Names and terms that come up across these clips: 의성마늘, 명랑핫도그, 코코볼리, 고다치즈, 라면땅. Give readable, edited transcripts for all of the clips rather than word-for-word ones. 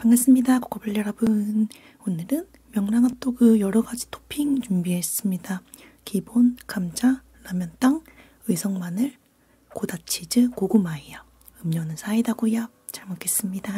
반갑습니다. 코코볼리 여러분, 오늘은 명랑핫도그 여러가지 토핑 준비했습니다. 기본, 감자, 라면땅, 의성마늘, 고다치즈, 고구마예요. 음료는 사이다고요. 잘 먹겠습니다.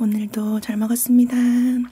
오늘도 잘 먹었습니다.